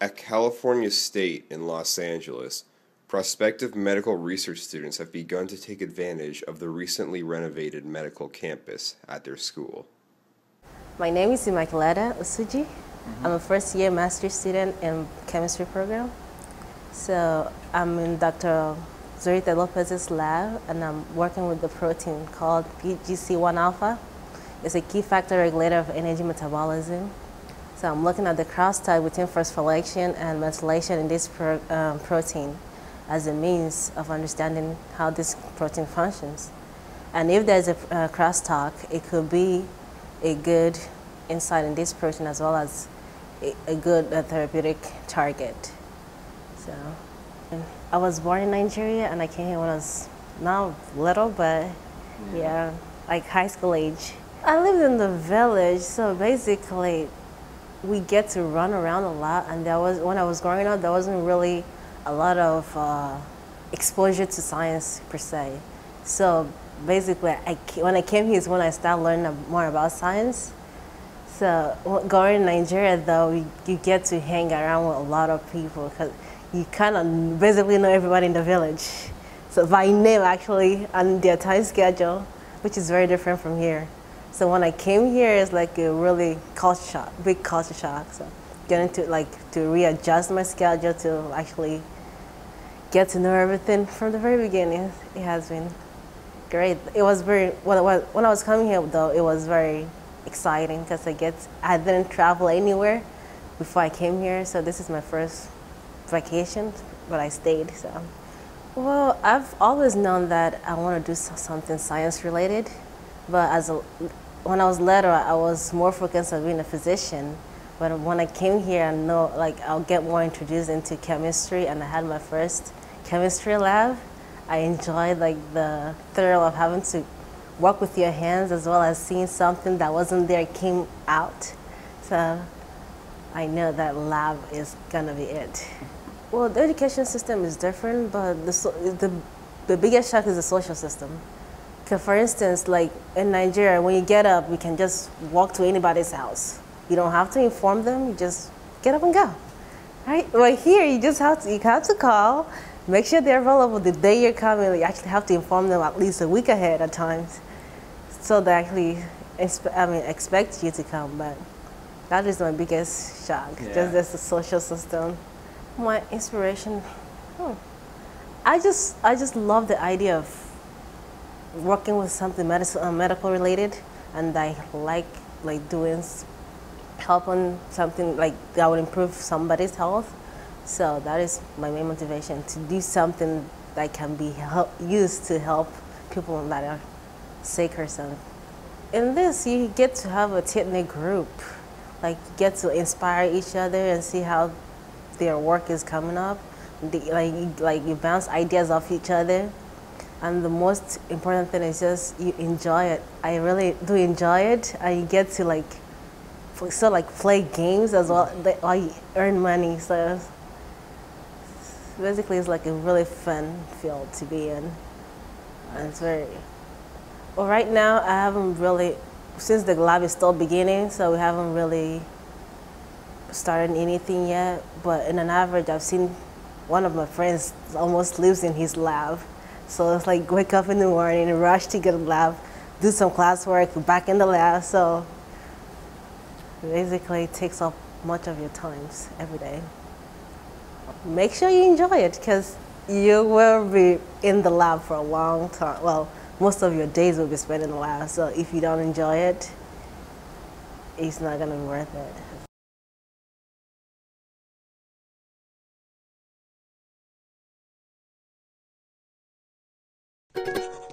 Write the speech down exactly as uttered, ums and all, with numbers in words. At California State in Los Angeles, prospective medical research students have begun to take advantage of the recently renovated medical campus at their school. My name is Immaculata Osuji. Mm-hmm. I'm a first-year master's student in chemistry program. So I'm in Doctor Zurita Lopez's lab, and I'm working with the protein called P G C one alpha. It's a key factor regulator of energy metabolism. So I'm looking at the crosstalk between phosphorylation and methylation in this pro, um, protein as a means of understanding how this protein functions. And if there's a uh, crosstalk, it could be a good insight in this protein as well as a, a good uh, therapeutic target. So I was born in Nigeria and I came here when I was not little, but yeah, yeah like high school age. I lived in the village, so basically we get to run around a lot, and there was when I was growing up, there wasn't really a lot of uh, exposure to science per se. So basically, I, when I came here is when I started learning more about science. So going to Nigeria, though, you, you get to hang around with a lot of people because you kind of basically know everybody in the village. So by name, actually, and their time schedule, which is very different from here. So when I came here, it's like a really culture shock, big culture shock. So getting to like to readjust my schedule to actually get to know everything from the very beginning, it has been great. It was very when I was, when I was coming here though, it was very exciting because I get I didn't travel anywhere before I came here. So this is my first vacation, but I stayed. So well, I've always known that I want to do something science related, but as a when I was little, I was more focused on being a physician. But when I came here, I know, like, I'll get more introduced into chemistry, and I had my first chemistry lab. I enjoyed, like, the thrill of having to work with your hands as well as seeing something that wasn't there came out. So I know that lab is gonna be it. Well, the education system is different, but the, the, the biggest shock is the social system. For instance, like in Nigeria, when you get up, we can just walk to anybody's house. You don't have to inform them, you just get up and go. Right? Well, here, you just have to, you have to call, make sure they're available the day you're coming. You actually have to inform them at least a week ahead at times. So they actually I mean, expect you to come, but that is my biggest shock, yeah. just, just the social system. My inspiration, hmm. I just, I just love the idea of working with something medicine, uh, medical related, and I like like doing help on something like that would improve somebody's health. So that is my main motivation, to do something that can be help, used to help people that are sick or something. In this, you get to have a tight-knit group, like you get to inspire each other and see how their work is coming up. The, like you, like you bounce ideas off each other. And the most important thing is just you enjoy it. I really do enjoy it. I get to like, so like play games as well. I earn money, so basically it's like a really fun field to be in. And it's very. Well, right now I haven't really, since the lab is still beginning, so we haven't really started anything yet. But in an average, I've seen one of my friends almost lives in his lab. So it's like wake up in the morning and rush to get a lab, do some classwork, back in the lab. So basically it takes up much of your times every day. Make sure you enjoy it because you will be in the lab for a long time. Well, most of your days will be spent in the lab. So if you don't enjoy it, it's not going to be worth it. You